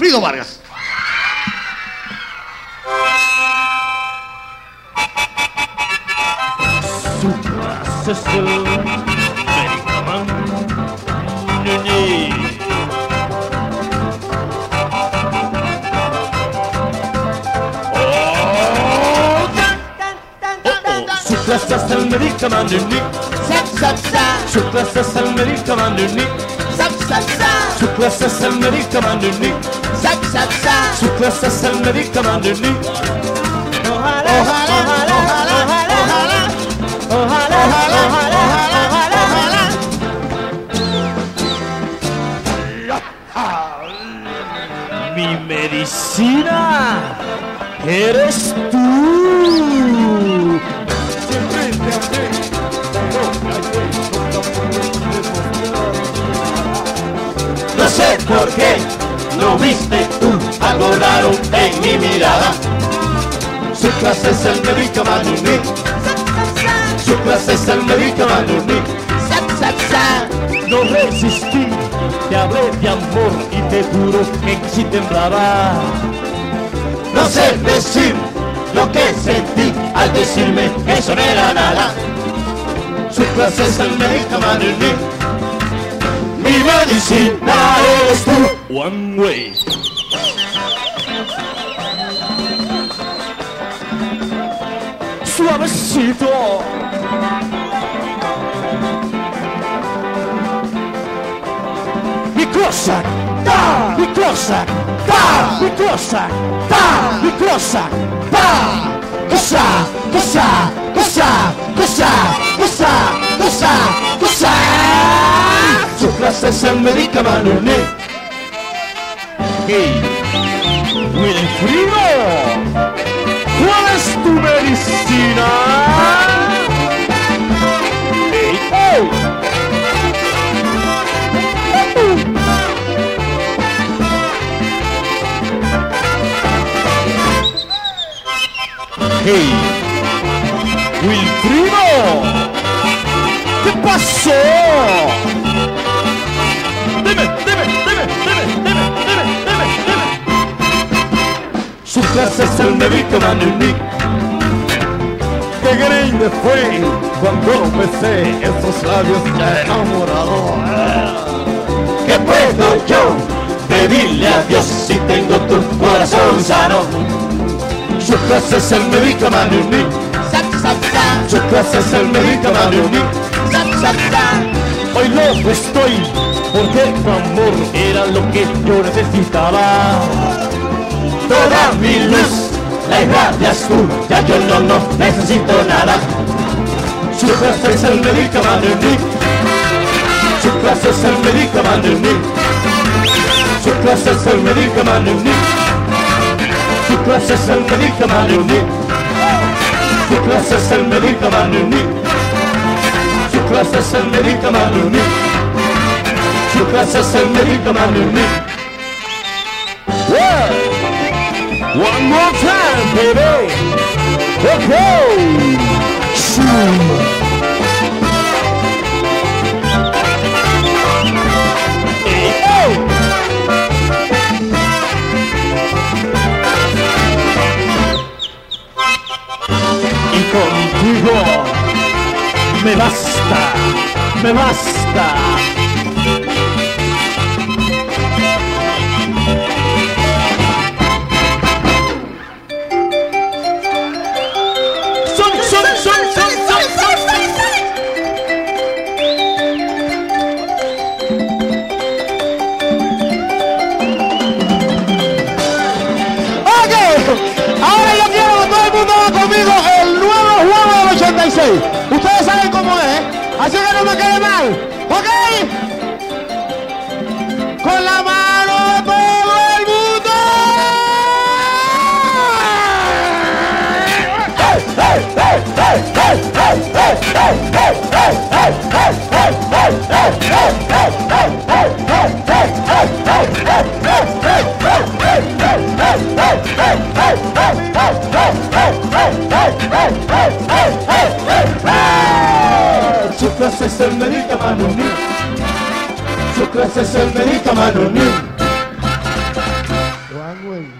Wilfrido Vargas. Su ancestro americano, su clase hasta el americano, su clase hasta el americano, su clase hasta el americano, su clase hasta el americano. Ojalá, ojalá, ojalá. Ojalá, ojalá, ojalá, ojalá. Mi medicina eres tú. No sé por qué no viste tú algo raro en mi mirada. Su clase es el médico manuní. Su clase es el médico manuní. No resistí, te hablé de amor y te juro que si temblaba. No sé decir lo que sentí al decirme que eso no era nada. Su clase es el médico manuní. Mi medicina eres tú. One way. Suavecito. Microsa, ta, microsa, ta, microsa, ta, microsa, ta. Cosa, cosa, cosa, cosa, cosa, cosa, cosa. Su clase es el médico manuní. Hey, Wilfrido, ¿cuál es tu medicina? Hey, hey. Hey, Wilfrido, ¿qué pasó? Dime, dime, dime, dime, dime, dime, dime, dime. Su clase es el médico manuní. Qué grande fue cuando besé esos labios de enamorado. ¿Qué puedo yo pedirle a Dios si tengo tu corazón sano? Su clase es el médico manuní. Su clase es el médico manuní. Hoy lo estoy porque tu amor era lo que yo necesitaba. Toda mi luz la irradias tú, ya yo no necesito nada. Su clase es el médico manuní. Su clase es el médico manuní. Su clase es el médico manuní. Su clase es el médico manuní. Su clase es el médico manuní. Su clase es el médico manuní. Su clase es el médico manuní. Wow. One more time, baby. Okay. Hey, hey. Contigo me basta, me basta. Son, son, son, son, son, son, son, son. Ok, ahora yo quiero que todo el mundo va conmigo. Ustedes saben cómo es, así que no me quede mal, ¿ok? Con la mano todo el mundo. Su clase es el médico manuní. Su clase es el médico manuní. Juan, güey.